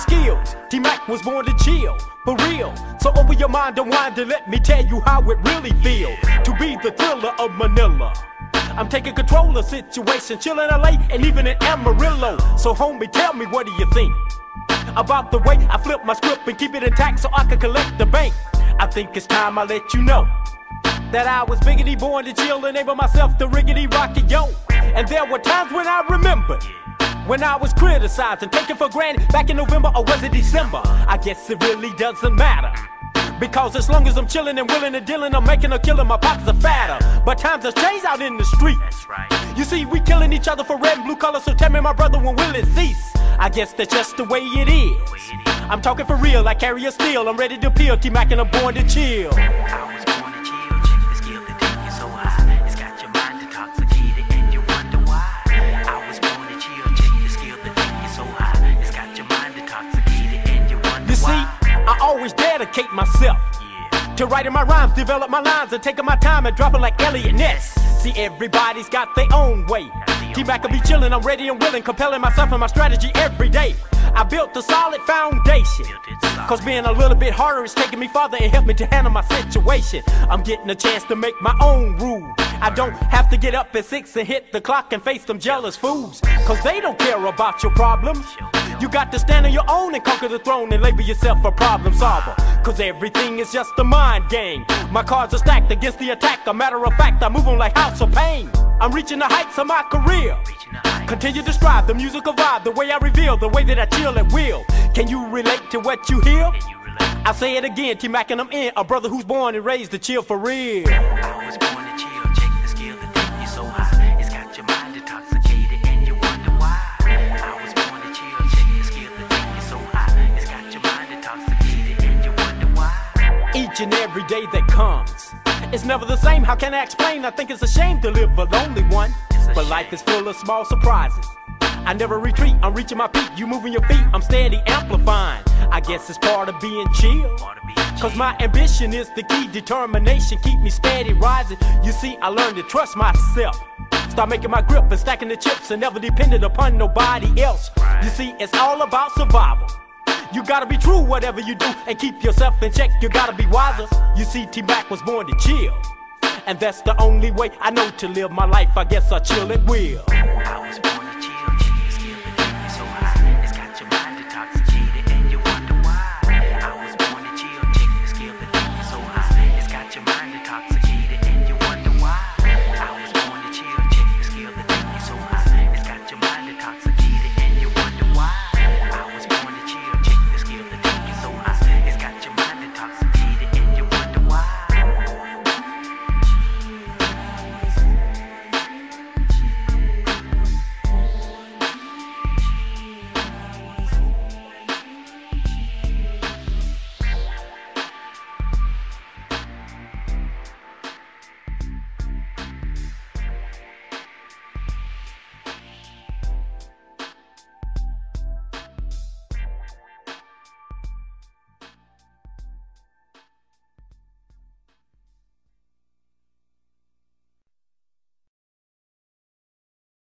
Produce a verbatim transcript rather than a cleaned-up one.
skills. T-Mac was born to chill, for real. So open your mind and wind and let me tell you how it really feels to be the thriller of Manila. I'm taking control of situation, chillin' L A and even in Amarillo. So homie, tell me, what do you think about the way I flip my script and keep it intact so I can collect the bank? I think it's time I let you know that I was biggity born to chill and able myself to riggity rocket yo. And there were times when I remembered when I was criticized and taken for granted back in November, or was it December? I guess it really doesn't matter, because as long as I'm chillin' and willin' and dealin', I'm making a killin', my pops are fatter. But times have changed out in the street. That's right. You see, we killin' each other for red and blue color, so tell me, my brother, when will it cease? I guess that's just the way it is. Way it is. I'm talking for real, I carry a steel, I'm ready to peel, T-Mac and I'm born to chill. I was born to chill, check the skill that take you so high. It's got your mind intoxicated and you wonder why. I was born to chill, check the skill that take you so high. It's got your mind intoxicated and you wonder why. You see, I always dedicate myself yeah. to writing my rhymes, develop my lines, and taking my time and dropping like Elliot Ness. See, everybody's got their own way. T-Mac will be chillin', I'm ready and willing, compelling myself and my strategy every day. I built a solid foundation, cause being a little bit harder is taking me farther and helped me to handle my situation. I'm getting a chance to make my own rules. I don't have to get up at six and hit the clock and face them jealous fools, cause they don't care about your problems. You got to stand on your own and conquer the throne and label yourself a problem solver, cause everything is just a mind game. My cards are stacked against the attack. A matter of fact, I move on like House of Pain. I'm reaching the heights of my career. Continue to strive, the musical vibe, the way I reveal, the way that I chill at will. Can you relate to what you hear? I say it again, T-Mac and I'm in, a brother who's born and raised to chill for real. I was born to chill, check the skill that take you so high. It's got your mind intoxicated and you wonder why. I was born to chill, check the skill that take you so high. It's got your mind intoxicated and you wonder why. Each and every day that comes, it's never the same, how can I explain? I think it's a shame to live a lonely one, but life is full of small surprises. I never retreat, I'm reaching my peak. You moving your feet, I'm steady amplifying. I guess it's part of being chill, cause my ambition is the key. Determination keep me steady rising. You see, I learned to trust myself, start making my grip and stacking the chips, and never dependent upon nobody else. You see, it's all about survival. You gotta be true, whatever you do, and keep yourself in check. You gotta be wiser. You see, T-Mac was born to chill, and that's the only way I know to live my life. I guess I chill at will.